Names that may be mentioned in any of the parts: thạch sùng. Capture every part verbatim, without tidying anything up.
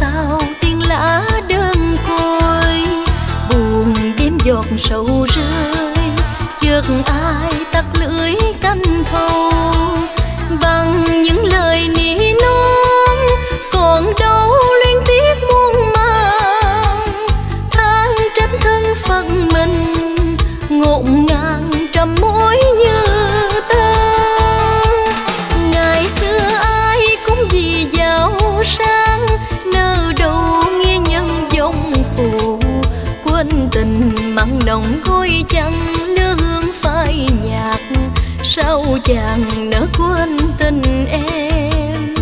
sao tiếng lá đơn côi buồn đêm giọt sầu rơi chợt ai tắt lưỡi canh thâu bằng những lời nỉ non còn đâu luyến tiếc muôn mang than trách thân phận mình ngộn ngang trăm mối như tơ. Ngày xưa ai cũng vì giàu sang nỡ đâu nghe nhân dòng phù quên tình mặn nồng khói chăng lương phai nhạt sao chàng nỡ quên tình em.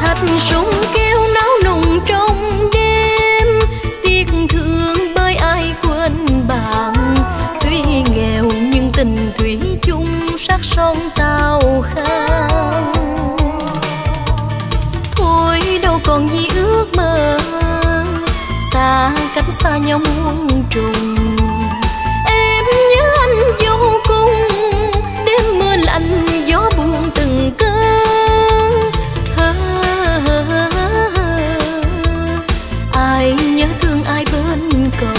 Thạch sùng kêu náo nùng trong đêm tiếc thương bởi ai quên bạn tuy nghèo nhưng tình thủy chung sắc son tao khao thôi đâu còn gì ước mơ xa cánh xa nhau muôn trùng em nhớ anh vô cùng đêm mưa lạnh gió buông từng cơn hơ, hơ, hơ, hơ. Ai nhớ thương ai bên cầu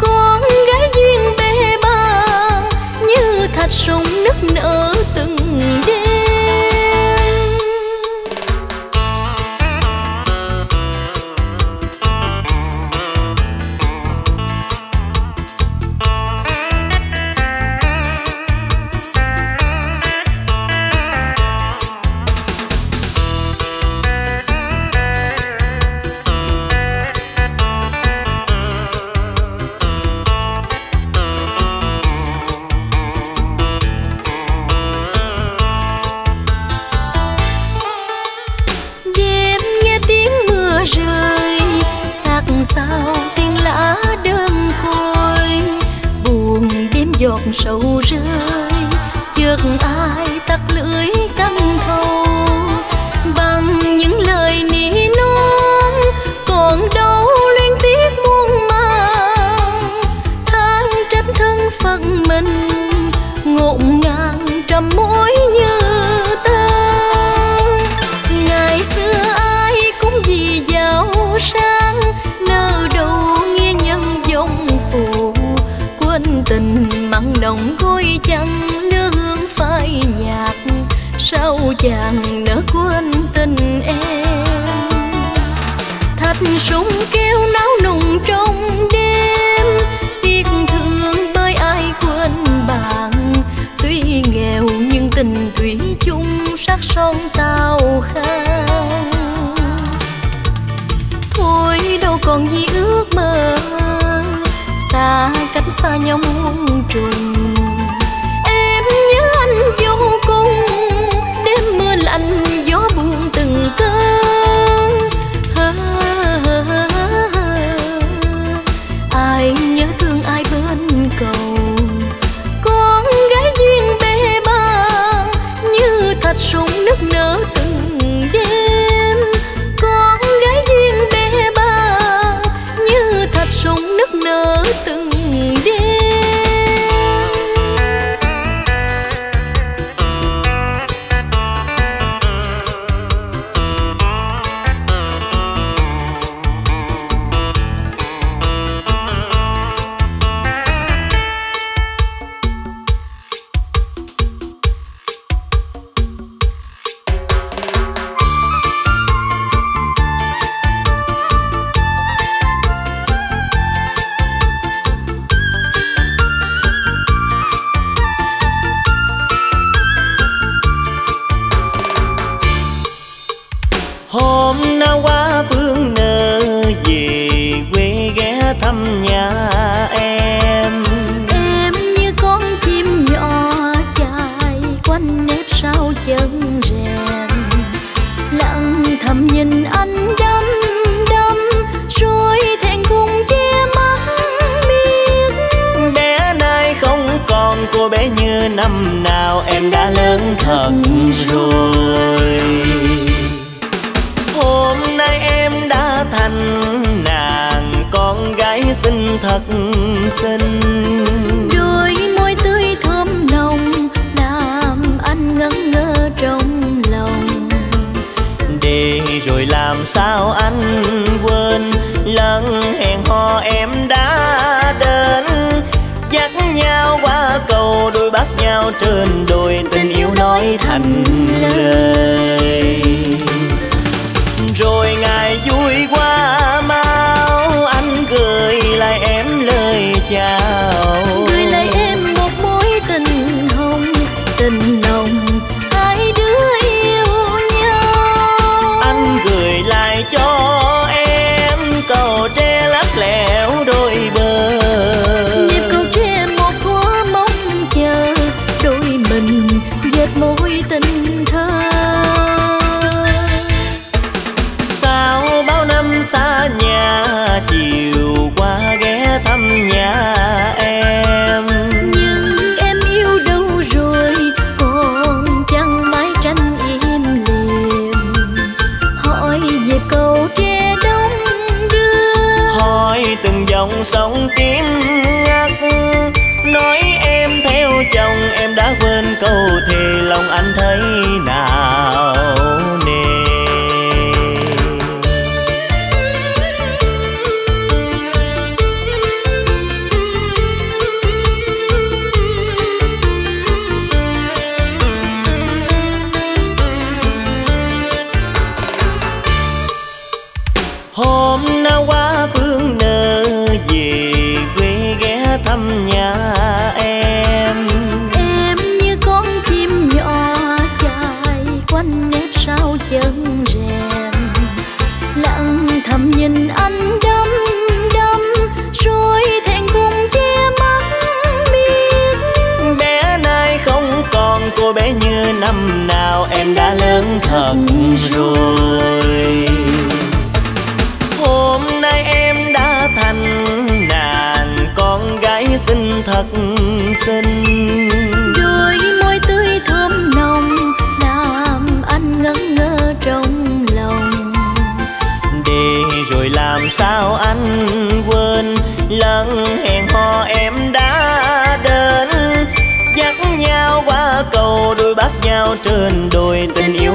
con gái duyên bê ba như thạch sùng nức nở từng đêm. Giọt sầu rơi chợt ai tắt lưỡi canh thâu bằng những lời nỉ non còn đâu luyến tiếc muôn mang than trách thân phận mình ngộn ngang trăm mối như tơ. Ngày xưa ai cũng vì giàu sang nỡ đâu nghe nhân dòng phù quên tình mặn nồng khói chăng lương phai nhạt sao chàng nỡ quên tình em. Thạch sùng kêu náo nùng trong đêm tiếc thương bởi ai quên bạn tuy nghèo nhưng tình thủy chung sắc son tao khao thôi đâu còn gì ước mơ xa cánh xa nhau muôn trùng em nhớ anh vô cùng đêm mưa lạnh gió buông từng cơn hơ, hơ, hơ, hơ. Ai nhớ thương ai bên cầu con gái duyên bê ba như thạch sùng nức nở từng đêm con gái duyên bê ba như thạch sùng nức nở từng đêm. sao anh quên lần hẹn hò em đã đến, dắt nhau qua cầu đôi bắt nhau trên đồi, tình yêu nói thành lời. Rồi ngày vui qua mau anh gửi lại em lời chào, gửi lại em một mối tình hồng tình nồng hai đứa yêu nhau. Anh gửi lại cho em cầu tre lắc lẻo đôi bờ, nhịp cầu tre một khóa mong chờ đôi mình dệt mối tình thơ. Xa nhà chiều qua ghé thăm nhà em, nhưng em yêu đâu rồi còn chẳng mái tranh im lìm. Hỏi về cầu tre đông đưa, hỏi từng dòng sông tím ngắt, nói em theo chồng em đã quên câu thề lòng anh thấy nào nề. Thăm nhà em, em như con chim nhỏ chạy quanh nếp sau chân rèm, lặng thầm nhìn anh đắm đắm rồi thẹn cùng che mắt biết. Bé nay không còn cô bé như năm nào, em đã lớn thật rồi. Hôm nay em đã thành con gái xinh thật xinh, đôi môi tươi thơm nồng làm anh ngẩn ngơ trong lòng. Để rồi làm sao anh quên lần hẹn hò em đã đến, dắt nhau qua cầu đôi bắt nhau trên đồi, tình yêu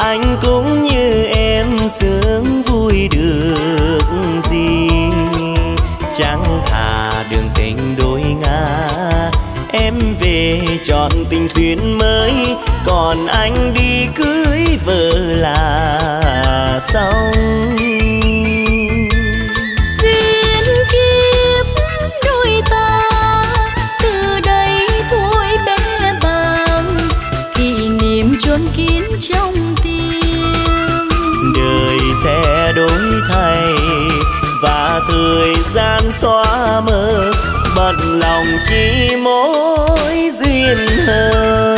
anh cũng như em sướng vui được gì. Chẳng thà đường tình đôi ngã, em về chọn tình duyên mới, còn anh đi cưới vợ là xong. Thời gian xóa mơ, bận lòng chỉ mối duyên hờ.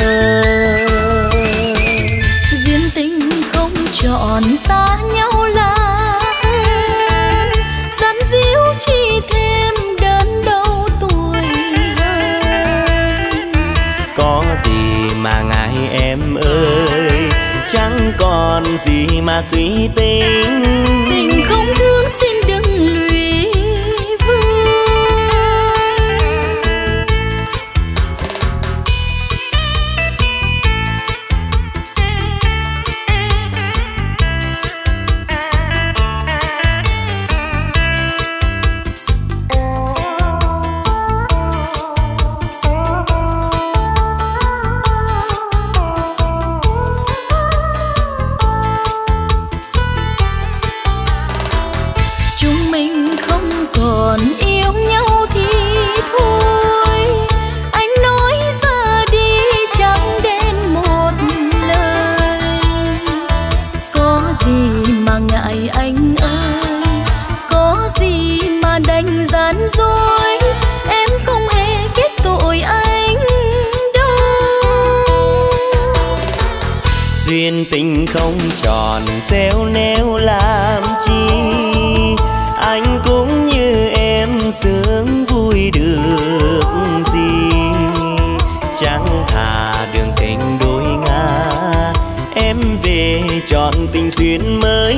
Duyên tình không chọn xa nhau là em, gian díu chỉ thêm đớn đau tuổi hơn. Có gì mà ngại em ơi, chẳng còn gì mà suy tính. Tình không thương xin đừng lùi, không tròn xéo néo làm chi. Anh cũng như em sướng vui được gì. Chẳng thà đường tình đôi ngã, em về chọn tình duyên mới,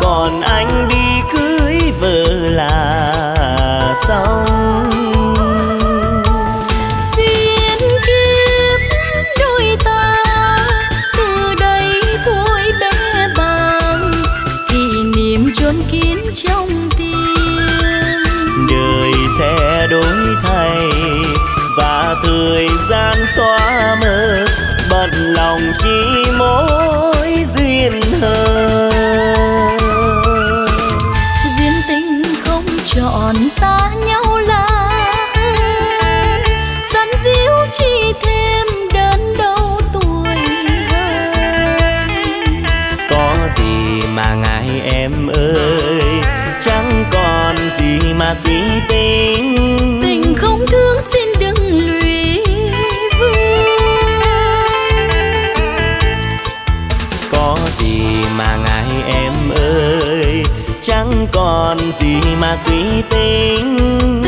còn anh đi cưới vợ là xong. Thời gian xóa mơ, bận lòng chỉ mối duyên hờ. Duyên tình không chọn xa nhau là em, gian díu chỉ thêm đớn đau tuổi hơn. Có gì mà ngại em ơi, chẳng còn gì mà suy tính. Tình không thương xin đừng lùi, mà ngại em ơi, chẳng còn gì mà suy tính.